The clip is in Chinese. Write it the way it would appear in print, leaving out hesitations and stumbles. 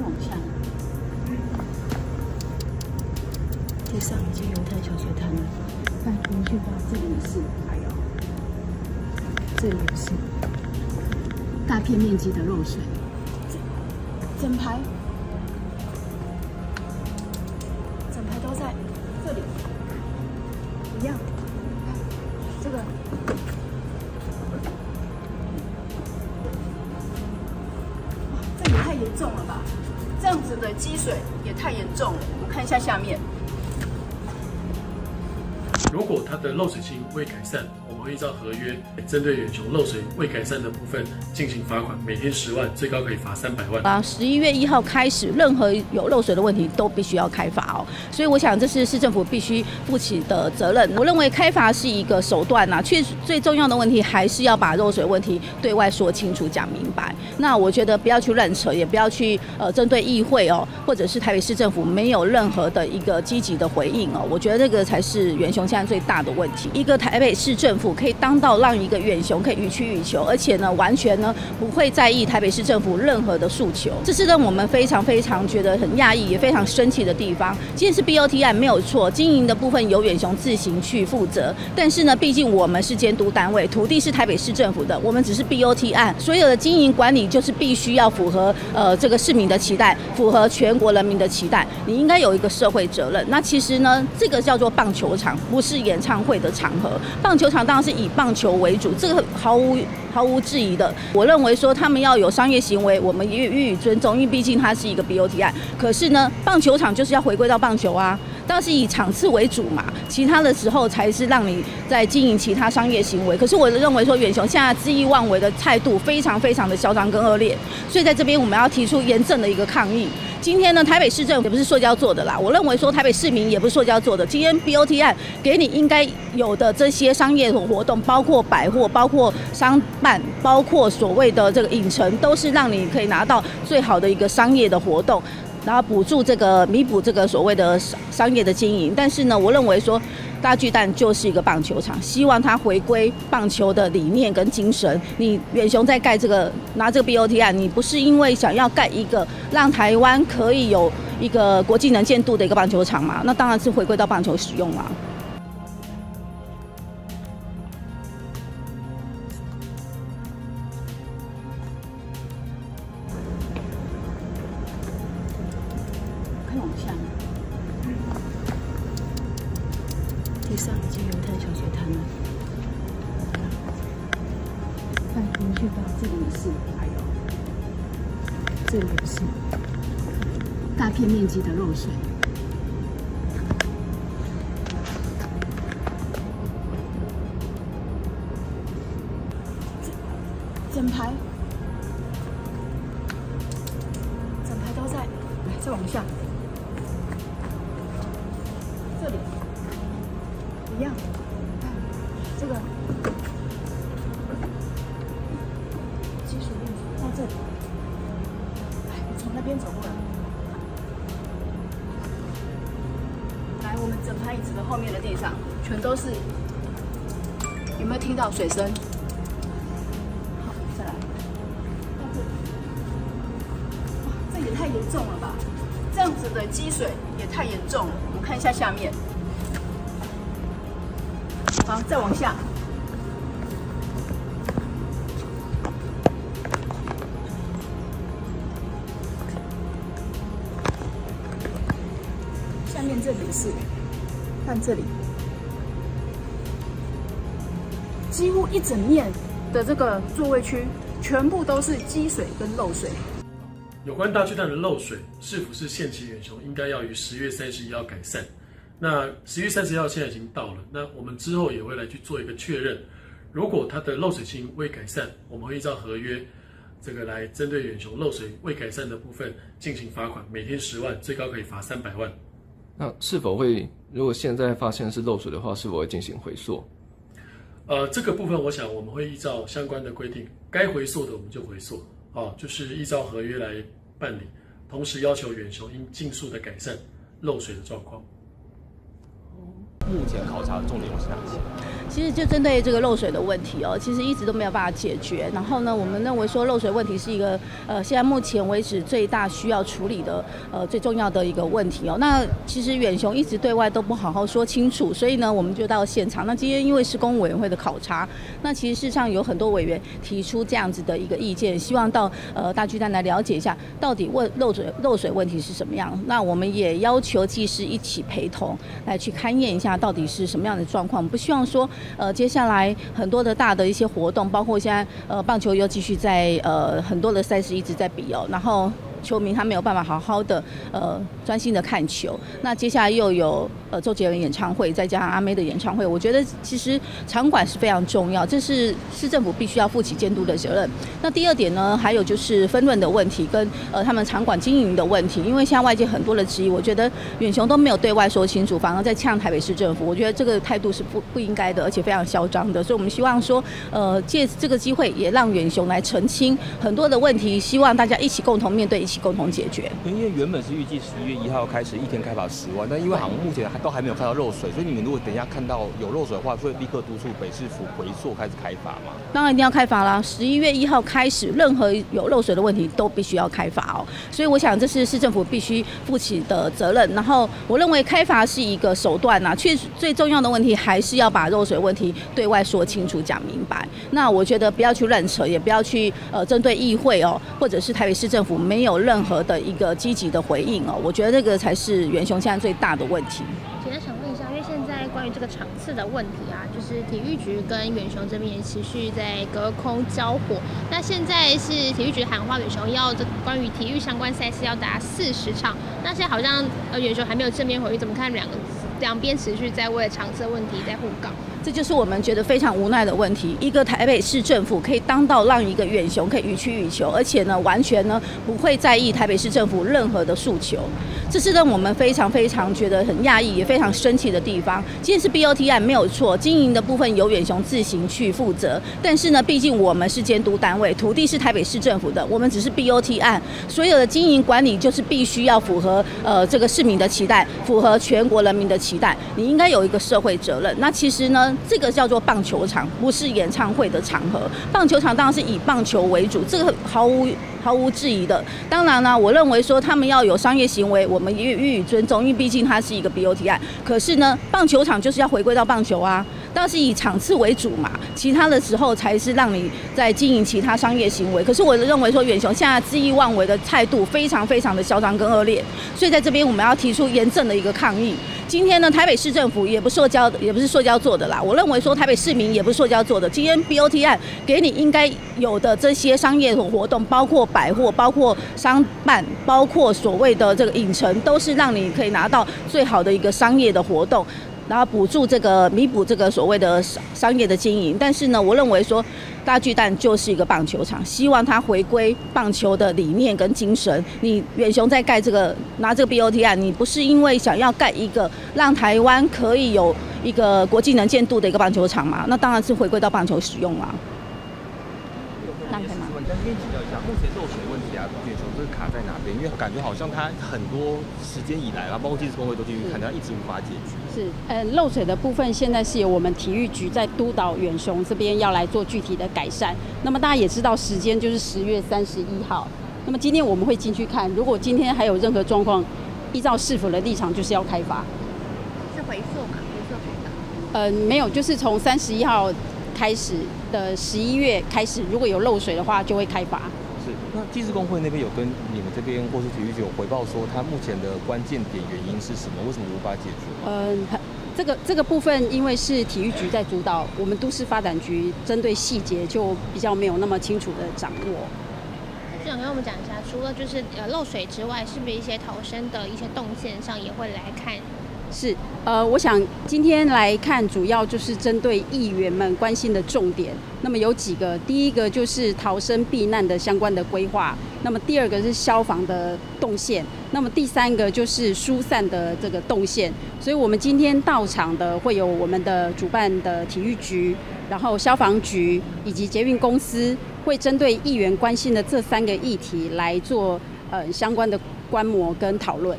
看往下。街上已经犹太小水摊了，但邻居吧，这里也是，还有这里也是，大片面积的漏水，整排。 积水也太严重了，我们看一下下面。如果它的漏水性未改善，我们会依照合约针对远雄漏水未改善的部分进行罚款，每天10万，最高可以罚300万。11月1号开始，任何有漏水的问题都必须要开罚哦。所以我想这是市政府必须负起的责任。我认为开罚是一个手段呐，确实最重要的问题还是要把漏水问题对外说清楚、讲明白。 那我觉得不要去乱扯，也不要去针对议会哦，或者是台北市政府没有任何的一个积极的回应哦。我觉得这个才是远雄现在最大的问题。一个台北市政府可以当到让一个远雄可以予取予求，而且呢完全呢不会在意台北市政府任何的诉求，这是让我们非常觉得很讶异，也非常生气的地方。今天是 BOT 案没有错，经营的部分由远雄自行去负责，但是呢，毕竟我们是监督单位，土地是台北市政府的，我们只是 BOT 案，所有的经营管理。 就是必须要符合这个市民的期待，符合全国人民的期待，你应该有一个社会责任。那其实呢，这个叫做棒球场，不是演唱会的场合。棒球场当然是以棒球为主，这个毫无质疑的。我认为说他们要有商业行为，我们也予以尊重，因为毕竟它是一个 BOT 案。可是呢，棒球场就是要回归到棒球啊。 但是以场次为主嘛，其他的时候才是让你在经营其他商业行为。可是我认为说，远雄现在恣意妄为的态度非常的嚣张跟恶劣，所以在这边我们要提出严正的一个抗议。今天呢，台北市政府也不是塑胶做的啦，我认为说台北市民也不是塑胶做的。今天 BOT 案给你应该有的这些商业活动，包括百货、包括商办、包括所谓的这个影城，都是让你可以拿到最好的一个商业的活动。 然后补助这个弥补这个所谓的商业的经营，但是呢，我认为说大巨蛋就是一个棒球场，希望它回归棒球的理念跟精神。你远雄在盖这个拿这个 BOT 案，你不是因为想要盖一个让台湾可以有一个国际能见度的一个棒球场嘛？那当然是回归到棒球使用嘛。面积的漏水，整排都在，来再往下，这里一样，这个积水面积到这里，来你从那边走过来。 整排椅子的后面的地上，全都是，有没有听到水声？好，再来。哇，这也太严重了吧！这样子的积水也太严重了。我们看一下下面。好，再往下。下面这里是。 看这里，几乎一整面的这个座位区，全部都是积水跟漏水。有关大巨蛋的漏水是否是限期远雄，应该要于10月31号改善。那10月31号现在已经到了，那我们之后也会来去做一个确认。如果它的漏水性未改善，我们会依照合约这个来针对远雄漏水未改善的部分进行罚款，每天10万，最高可以罚300万。 那是否会？如果现在发现是漏水的话，是否会进行回溯？这个部分，我想我们会依照相关的规定，该回溯的我们就回溯，啊，就是依照合约来办理。同时要求远雄应尽速的改善漏水的状况。目前考察的重点又是哪些？其实就针对这个漏水的问题哦，其实一直都没有办法解决。然后呢，我们认为说漏水问题是一个现在目前为止最大需要处理的最重要的一个问题哦。那其实远雄一直对外都不好好说清楚，所以呢，我们就到现场。那今天因为施工委员会的考察，那其实事实上有很多委员提出这样子的一个意见，希望到大巨蛋来了解一下到底漏水问题是什么样。那我们也要求技师一起陪同来去勘验一下到底是什么样的状况。我们不希望说。接下来很多的大的一些活动，包括现在棒球又继续在很多的赛事一直在比哦，然后球迷他没有办法好好的专心的看球。那接下来又有周杰伦演唱会，再加上阿妹的演唱会，我觉得其实场馆是非常重要，这是市政府必须要负起监督的责任。那第二点呢，还有就是分润的问题跟他们场馆经营的问题，因为现在外界很多的质疑，我觉得远雄都没有对外说清楚，反而在呛台北市政府，我觉得这个态度是不应该的，而且非常嚣张的。所以我们希望说，借这个机会也让远雄来澄清很多的问题，希望大家一起共同面对。一起共同解决。因为原本是预计11月1号开始，一天开罚10万，但因为好像目前都还没有看到漏水，所以你们如果等一下看到有漏水的话，会立刻督促北市府回溯开始开罚吗？当然一定要开罚啦！11月1号开始，任何有漏水的问题都必须要开罚哦。所以我想这是市政府必须负起的责任。然后我认为开罚是一个手段呐，确实最重要的问题还是要把漏水问题对外说清楚、讲明白。那我觉得不要去乱扯，也不要去针对议会哦，或者是台北市政府没有。任何的一个积极的回应哦，我觉得这个才是远雄现在最大的问题。姐姐想问一下，因为现在关于这个场次的问题啊，就是体育局跟远雄这边也持续在隔空交火。那现在是体育局喊话远雄要关于体育相关赛事要达40场，那现在好像远雄还没有正面回应，怎么看两边持续在为了场次的问题在互告？这就是我们觉得非常无奈的问题。一个台北市政府可以当道让一个远雄可以予取予求，而且呢，完全呢不会在意台北市政府任何的诉求，这是让我们非常非常觉得很讶异，也非常生气的地方。今天是 BOT 案没有错，经营的部分由远雄自行去负责，但是呢，毕竟我们是监督单位，土地是台北市政府的，我们只是 BOT 案，所有的经营管理就是必须要符合这个市民的期待，符合全国人民的期待，你应该有一个社会责任。那其实呢。这个叫做棒球场，不是演唱会的场合。棒球场当然是以棒球为主，这个毫无质疑的。当然啦，我认为说他们要有商业行为，我们也予以尊重，因为毕竟它是一个 BOT 案。可是呢，棒球场就是要回归到棒球啊，但是以场次为主嘛，其他的时候才是让你在经营其他商业行为。可是我认为说远雄现在恣意妄为的态度非常非常的嚣张跟恶劣，所以在这边我们要提出严正的一个抗议。今天呢，台北市政府也不是塑胶做的啦。我认为说台北市民也不是塑胶做的。今天 BOT 案给你应该有的这些商业活动，包括百货、包括商办、包括所谓的这个影城，都是让你可以拿到最好的一个商业的活动。然后弥补这个所谓的商业的经营，但是呢，我认为说大巨蛋就是一个棒球场，希望它回归棒球的理念跟精神。你远雄在盖这个拿这个 BOT 案，你不是因为想要盖一个让台湾可以有一个国际能见度的一个棒球场嘛？那当然是回归到棒球使用啦。那可以吗？我跟你请教一下，目前漏水问题啊，远雄这卡在哪边？因为感觉好像它很多时间以来啊，包括技师工会都进去看，它一直无法解决。是，漏水的部分现在是由我们体育局在督导远雄这边要来做具体的改善。那么大家也知道，时间就是10月31号。那么今天我们会进去看，如果今天还有任何状况，依照市府的立场就是要开罚。是回溯吗？回溯开罚？没有，就是从31号。开始的11月开始，如果有漏水的话，就会开罚。是，那技师工会那边有跟你们这边或是体育局有回报说，他目前的关键点原因是什么？为什么无法解决？这个部分因为是体育局在主导，我们都市发展局针对细节就比较没有那么清楚的掌握。就想跟我们讲一下，除了就是漏水之外，是不是一些逃生的一些动线上也会来看？是，我想今天来看，主要就是针对议员们关心的重点。那么有几个，第一个就是逃生避难的相关的规划，那么第二个是消防的动线，那么第三个就是疏散的这个动线。所以我们今天到场的会有我们的主办的体育局，然后消防局以及捷运公司，会针对议员关心的这3个议题来做相关的观摩跟讨论。